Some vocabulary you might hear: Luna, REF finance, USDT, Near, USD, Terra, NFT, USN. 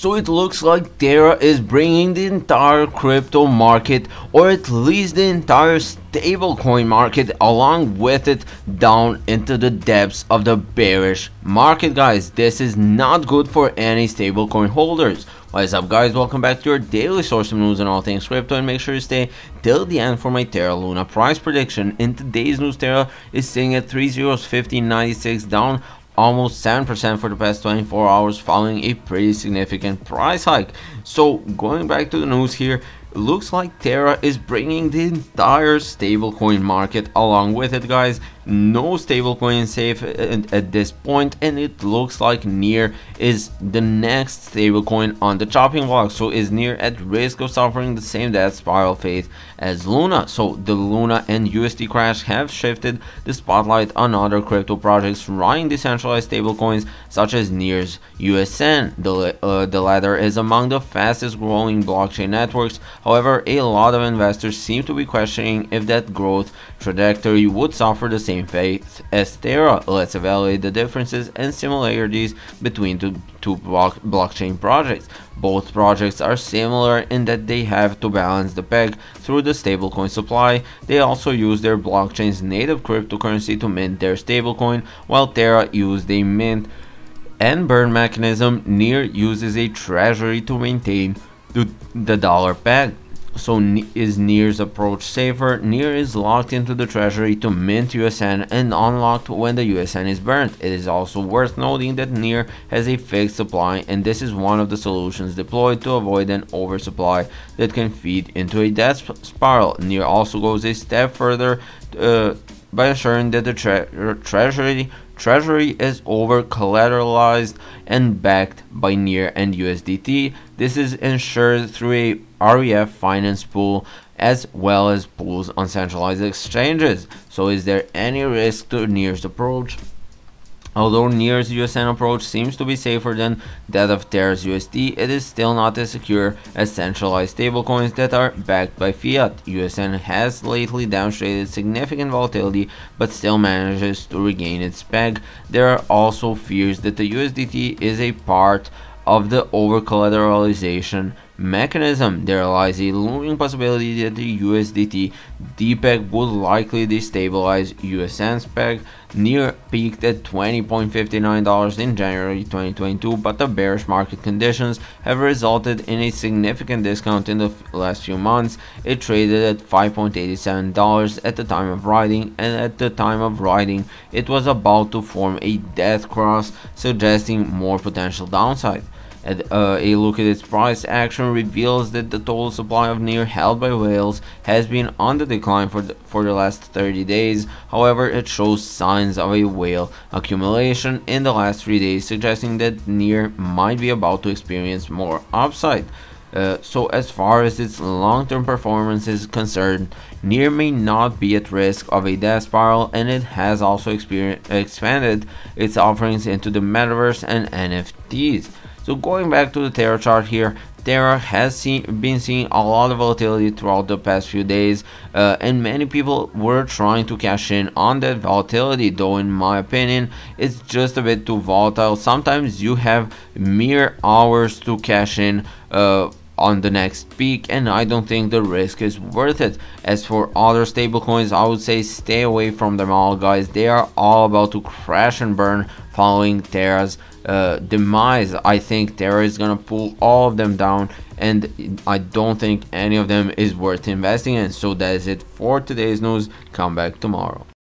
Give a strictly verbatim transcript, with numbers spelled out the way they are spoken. So it looks like Terra is bringing the entire crypto market, or at least the entire stablecoin market along with it, down into the depths of the bearish market. Guys, this is not good for any stablecoin holders. What is up, guys? Welcome back to your daily source of news and all things crypto, and make sure you stay till the end for my Terra Luna price prediction. In today's news, Terra is sitting at three oh fifteen ninety-six, down almost seven percent for the past twenty-four hours, following a pretty significant price hike. So going back to the news here, looks like Terra is bringing the entire stablecoin market along with it, guys. No stablecoin is safe at this point, and it looks like Near is the next stablecoin on the chopping block. So is Near at risk of suffering the same death spiral fate as Luna? So the Luna and U S D crash have shifted the spotlight on other crypto projects running decentralized stablecoins such as Near's U S N. The, uh, the latter is among the fastest growing blockchain networks. However, a lot of investors seem to be questioning if that growth trajectory would suffer the same fate as Terra. Let's evaluate the differences and similarities between the two block blockchain projects. Both projects are similar in that they have to balance the peg through the stablecoin supply. They also use their blockchain's native cryptocurrency to mint their stablecoin, while Terra used a mint and burn mechanism. Near uses a treasury to maintain the, the dollar peg. So is Near's approach safer? Near is locked into the treasury to mint U S N and unlocked when the U S N is burnt. It is also worth noting that Near has a fixed supply, and this is one of the solutions deployed to avoid an oversupply that can feed into a death spiral. Near also goes a step further uh, by assuring that the tre treasury Treasury is over collateralized and backed by Near and U S D T. This is ensured through a R E F finance pool as well as pools on centralized exchanges. So is there any risk to Near's approach? Although Near's U S N approach seems to be safer than that of Terra's U S D, it is still not as secure as centralized stablecoins that are backed by fiat. U S N has lately demonstrated significant volatility but still manages to regain its peg. There are also fears that the U S D T is a part of the over-collateralization mechanism. There lies a looming possibility that the U S D T D peg would likely destabilize U S N's peg. Near peaked at twenty dollars and fifty-nine cents in January twenty twenty-two, but the bearish market conditions have resulted in a significant discount in the last few months. It traded at five dollars and eighty-seven cents at the time of writing, and at the time of writing, it was about to form a death cross, suggesting more potential downside. At, uh, a look at its price action reveals that the total supply of Near held by whales has been on the decline for the, for the last thirty days. However, it shows signs of a whale accumulation in the last three days, suggesting that Near might be about to experience more upside. Uh, so as far as its long-term performance is concerned, Near may not be at risk of a death spiral, and it has also expanded its offerings into the metaverse and N F Ts. So going back to the Terra chart here, Terra has seen, been seeing a lot of volatility throughout the past few days, uh, and many people were trying to cash in on that volatility, though in my opinion it's just a bit too volatile. Sometimes you have mere hours to cash in uh, on the next peak, and I don't think the risk is worth it. As for other stablecoins, I would say stay away from them all, guys. They are all about to crash and burn following Terra's uh, demise. I think Terra is gonna pull all of them down, and I don't think any of them is worth investing in. So that is it for today's news. Come back tomorrow.